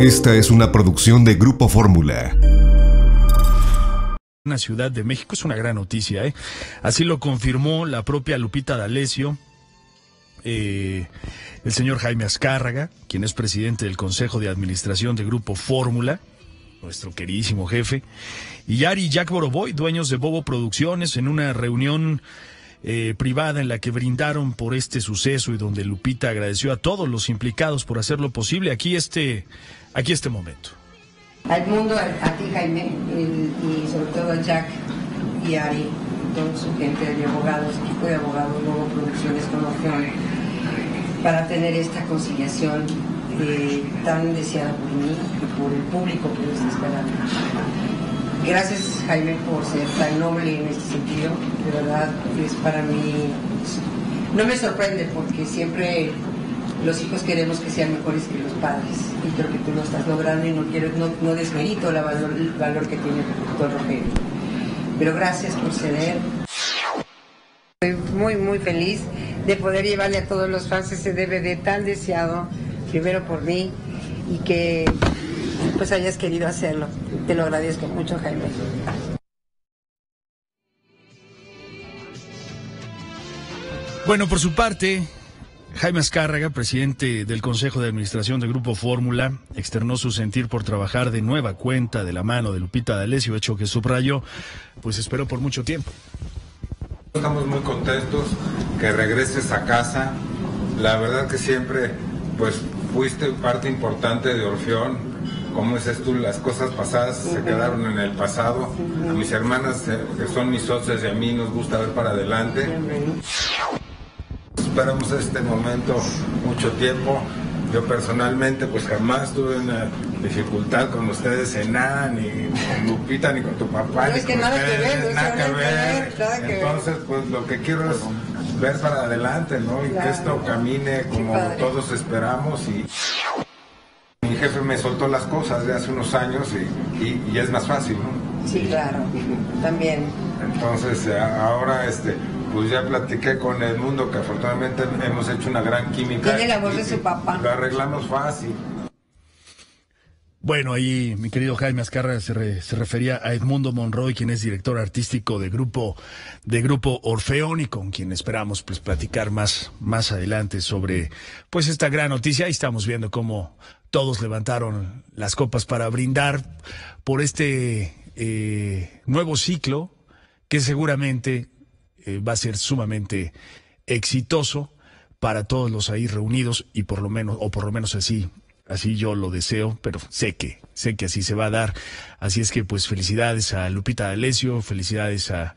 Esta es una producción de Grupo Fórmula. Arena Ciudad de México es una gran noticia, ¿eh? Así lo confirmó la propia Lupita D'Alessio, el señor Jaime Azcárraga, quien es presidente del Consejo de Administración de Grupo Fórmula, nuestro queridísimo jefe, y Ari y Jack Borovoy, dueños de Bobo Producciones, en una reunión privada en la que brindaron por este suceso y donde Lupita agradeció a todos los implicados por hacerlo posible. Aquí este momento. A Edmundo, a ti Jaime, y sobre todo a Jack y Ari, toda su gente de abogados, equipo de abogados, Bobo Producciones con Orfeón, para tener esta conciliación tan deseada por mí y por el público que nos espera. Gracias, Jaime, por ser tan noble en este sentido. De verdad, es para mí... No me sorprende, porque siempre los hijos queremos que sean mejores que los padres. Y creo que tú lo estás logrando y no quiero, no desmerito el valor que tiene el doctor Rogelio. Pero gracias por ceder. Estoy muy, muy feliz de poder llevarle a todos los fans ese DVD tan deseado, primero por mí, y que... pues hayas querido hacerlo. Te lo agradezco mucho, Jaime. Bueno, por su parte, Jaime Azcárraga, presidente del Consejo de Administración del Grupo Fórmula, externó su sentir por trabajar de nueva cuenta de la mano de Lupita D'Alessio, hecho que subrayó, pues esperó por mucho tiempo. Estamos muy contentos que regreses a casa. La verdad que siempre, pues, fuiste parte importante de Orfeón. Como dices tú, las cosas pasadas se quedaron en el pasado. A mis hermanas, que son mis socias, y a mí nos gusta ver para adelante. Esperamos este momento mucho tiempo. Yo personalmente, pues jamás tuve una dificultad con ustedes en nada, ni con Lupita, ni con tu papá. No, ni es que nada ustedes, que ver, nada que ver. Entonces, pues lo que quiero es ver para adelante, ¿no? Y claro, que esto camine como todos esperamos. Y mi jefe me soltó las cosas de hace unos años y es más fácil, ¿no? Sí, claro, también. Entonces, ahora, pues ya platiqué con Edmundo, que afortunadamente hemos hecho una gran química. Tiene la voz de su papá. Lo arreglamos fácil. Bueno, ahí mi querido Jaime Azcárraga se refería a Edmundo Monroy, quien es director artístico de grupo Orfeón, y con quien esperamos, pues, platicar más adelante sobre, pues, esta gran noticia. Ahí estamos viendo cómo todos levantaron las copas para brindar por este nuevo ciclo que seguramente va a ser sumamente exitoso para todos los ahí reunidos, y por lo menos así. Así yo lo deseo, pero sé que así se va a dar. Así es que, pues, felicidades a Lupita D'Alessio, felicidades a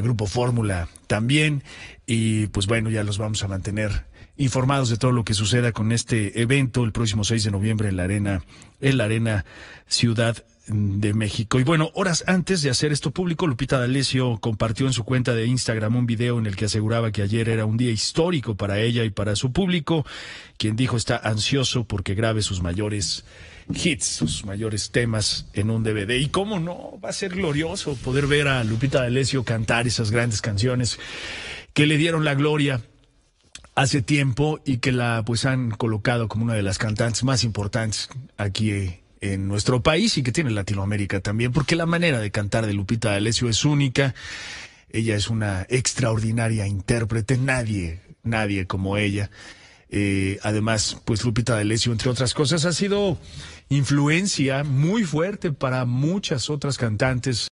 Grupo Fórmula también. Y, pues, bueno, ya los vamos a mantener informados de todo lo que suceda con este evento el próximo 6 de noviembre en la Arena Ciudad de México. Y bueno, horas antes de hacer esto público, Lupita D'Alessio compartió en su cuenta de Instagram un video en el que aseguraba que ayer era un día histórico para ella y para su público, quien dijo está ansioso porque grabe sus mayores hits, sus mayores temas en un DVD. Y cómo no, va a ser glorioso poder ver a Lupita D'Alessio cantar esas grandes canciones que le dieron la gloria hace tiempo y que la, pues, han colocado como una de las cantantes más importantes aquí en nuestro país y que tiene Latinoamérica también, porque la manera de cantar de Lupita D'Alessio es única. Ella es una extraordinaria intérprete, nadie como ella. Además, pues, Lupita D'Alessio, entre otras cosas, ha sido influencia muy fuerte para muchas otras cantantes.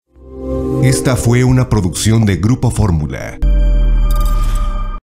Esta fue una producción de Grupo Fórmula.